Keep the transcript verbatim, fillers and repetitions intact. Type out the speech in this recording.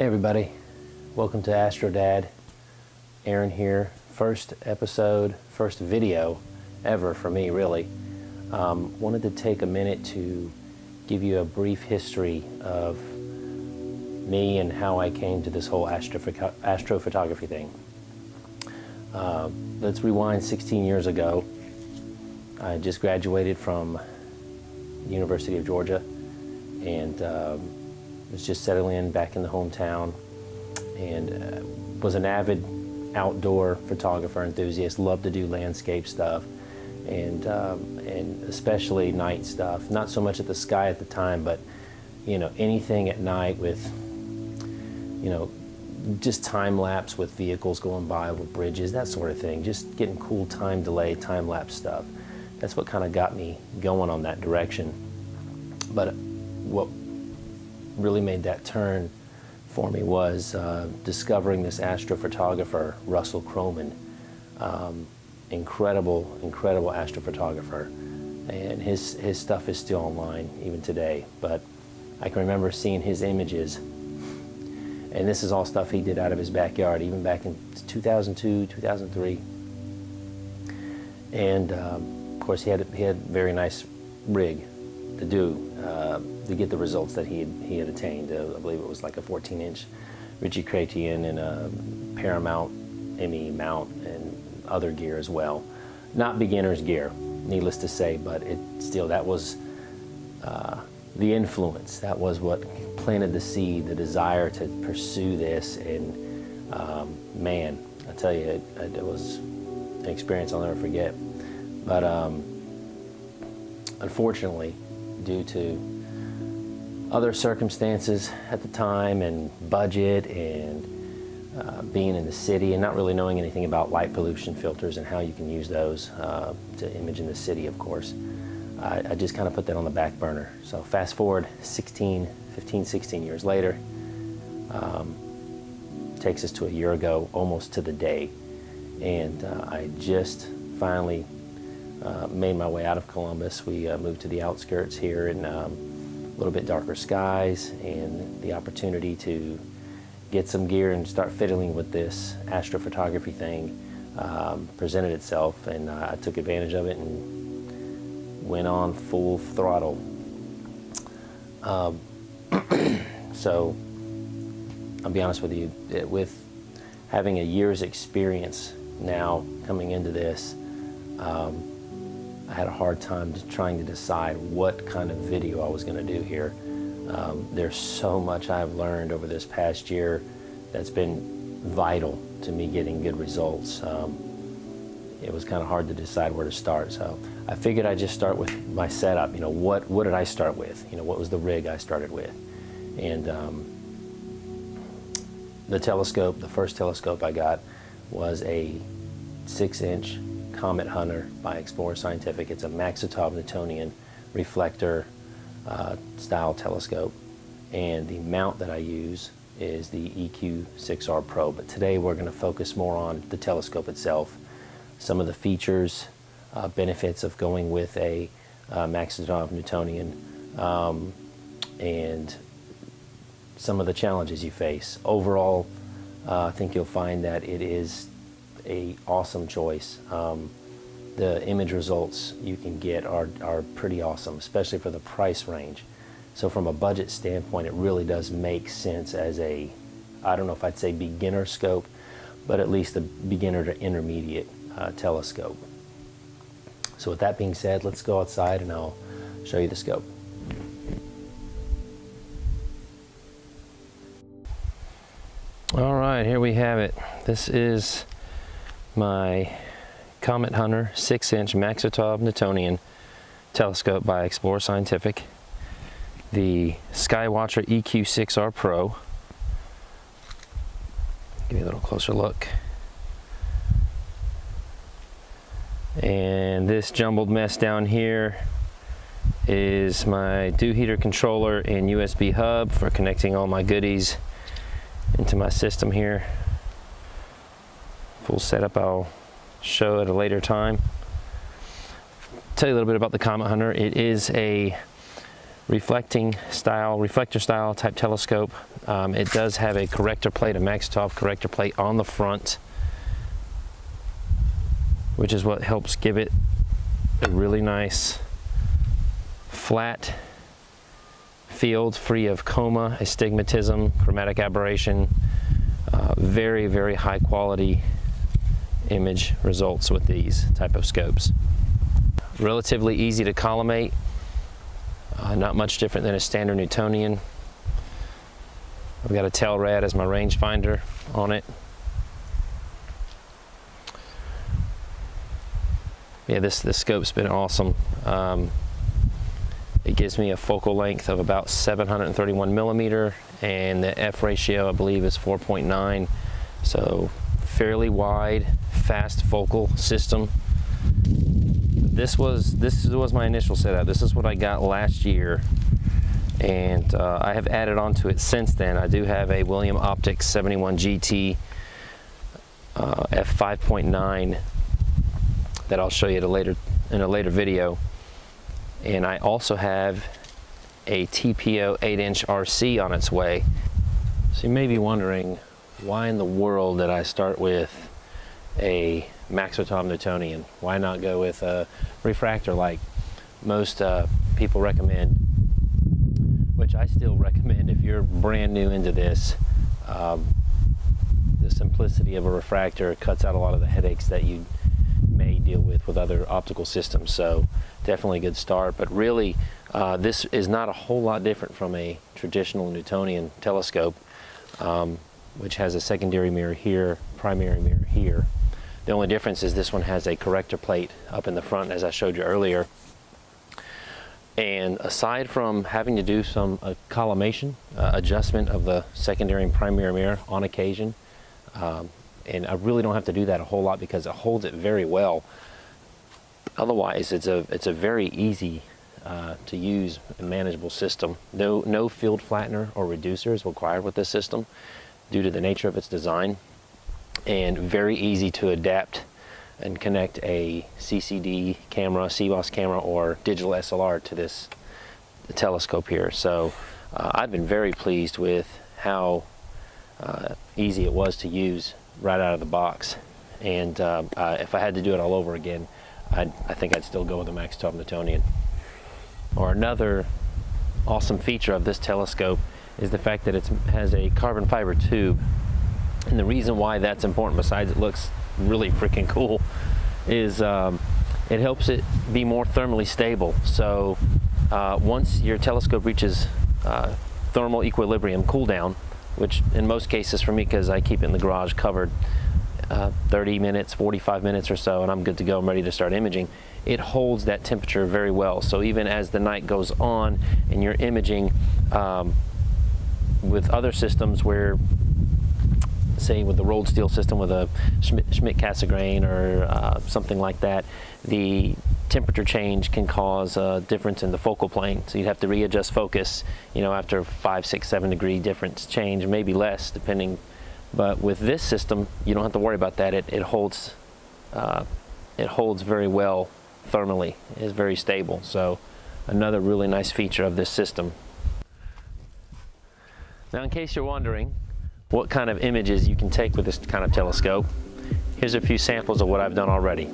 Hey everybody, welcome to AstroDad. Aaron here. First episode, first video ever for me really. Um, wanted to take a minute to give you a brief history of me and how I came to this whole astroph astrophotography thing. Uh, let's rewind sixteen years ago. I just graduated from the University of Georgia and um, was just settling in back in the hometown, and uh, was an avid outdoor photographer enthusiast, loved to do landscape stuff and um, and especially night stuff. Not so much at the sky at the time, but you know, anything at night with, you know, just time lapse with vehicles going by, with bridges, that sort of thing. Just getting cool time delay, time lapse stuff. That's what kind of got me going on that direction. But what really made that turn for me was uh, discovering this astrophotographer, Russell Croman. Um, incredible, incredible astrophotographer. And his, his stuff is still online even today, but I can remember seeing his images. And this is all stuff he did out of his backyard, even back in two thousand two, two thousand three. And um, of course, he had, he had a very nice rig to do, uh, to get the results that he had, he had attained. Uh, I believe it was like a fourteen inch Ritchie Chrétien and a Paramount M E mount and other gear as well. Not beginner's gear, needless to say, but it still, that was uh, the influence. That was what planted the seed, the desire to pursue this. And um, man, I tell you, it, it was an experience I'll never forget. But um, unfortunately, due to other circumstances at the time and budget and uh, being in the city and not really knowing anything about light pollution filters and how you can use those uh, to image in the city, of course, I, I just kind of put that on the back burner. So fast forward sixteen, fifteen, sixteen years later, um, takes us to a year ago, almost to the day. And uh, I just finally Uh, made my way out of Columbus. We uh, moved to the outskirts here, and um, a little bit darker skies, and the opportunity to get some gear and start fiddling with this astrophotography thing um, presented itself, and uh, I took advantage of it and went on full throttle. Um, so I'll be honest with you, it, with having a year's experience now coming into this, um, I had a hard time trying to decide what kind of video I was going to do here. Um, there's so much I've learned over this past year that's been vital to me getting good results. Um, it was kind of hard to decide where to start, so I figured I'd just start with my setup. You know, what what did I start with? You know, what was the rig I started with? And um, the telescope, the first telescope I got was a six inch Comet Hunter by Explore Scientific. It's a Maksutov Newtonian reflector uh, style telescope, and the mount that I use is the E Q six R Pro, but today we're going to focus more on the telescope itself, some of the features, uh, benefits of going with a uh, Maksutov Newtonian, um, and some of the challenges you face. Overall, uh, I think you'll find that it is a awesome choice. Um, the image results you can get are, are pretty awesome, especially for the price range. So from a budget standpoint, it really does make sense as a, I don't know if I'd say beginner scope, but at least a beginner to intermediate uh, telescope. So with that being said, let's go outside and I'll show you the scope. All right, here we have it. This is my Comet Hunter six inch Maksutov Newtonian telescope by Explore Scientific, the Sky Watcher E Q six R Pro. Give you a little closer look. And this jumbled mess down here is my dew heater controller and U S B hub for connecting all my goodies into my system here. Full setup I'll show at a later time. Tell you a little bit about the Comet Hunter. It is a reflecting style, reflector style type telescope. Um, it does have a corrector plate, a Maksutov corrector plate on the front, which is what helps give it a really nice flat field, free of coma, astigmatism, chromatic aberration. Uh, very, very high quality image results with these type of scopes. Relatively easy to collimate. Uh, not much different than a standard Newtonian. I've got a Telrad as my rangefinder on it. Yeah, this, this scope's been awesome. Um, it gives me a focal length of about seven hundred thirty-one millimeter, and the F ratio I believe is four point nine. So fairly wide, fast focal system. This was this was my initial setup. This is what I got last year, and uh, I have added on to it since then. I do have a William Optics seventy-one G T uh, f five point nine that I'll show you at a later in a later video, and I also have a T P O eight inch R C on its way. So you may be wondering why in the world did I start with a Maksutov Newtonian? Why not go with a refractor like most uh, people recommend, which I still recommend if you're brand new into this. Um, the simplicity of a refractor cuts out a lot of the headaches that you may deal with with other optical systems, so definitely a good start. But really, uh, this is not a whole lot different from a traditional Newtonian telescope, um, which has a secondary mirror here, primary mirror here. The only difference is this one has a corrector plate up in the front, as I showed you earlier. And aside from having to do some uh, collimation, uh, adjustment of the secondary and primary mirror on occasion, um, and I really don't have to do that a whole lot because it holds it very well. Otherwise, it's a it's a very easy uh, to use and manageable system. No no field flattener or reducer is required with this system due to the nature of its design. And very easy to adapt and connect a C C D camera, C B O S camera, or digital S L R to this telescope here. So uh, I've been very pleased with how uh, easy it was to use right out of the box. And uh, uh, if I had to do it all over again, I'd, I think I'd still go with a Maksutov Newtonian. Or another awesome feature of this telescope is the fact that it has a carbon fiber tube. And the reason why that's important, besides it looks really freaking cool, is um, it helps it be more thermally stable. So uh, once your telescope reaches uh, thermal equilibrium, cool down, which in most cases for me, because I keep it in the garage covered, uh, thirty minutes, forty-five minutes or so, and I'm good to go, I'm ready to start imaging, it holds that temperature very well. So even as the night goes on and you're imaging um, with other systems where, say with the rolled steel system with a Schmidt-Cassegrain or uh, something like that, the temperature change can cause a difference in the focal plane. So you'd have to readjust focus, you know, after five, six, seven degree difference change, maybe less depending. But with this system, you don't have to worry about that. It, it holds, uh, it holds very well thermally. It's very stable. So another really nice feature of this system. Now, in case you're wondering what kind of images you can take with this kind of telescope, here's a few samples of what I've done already.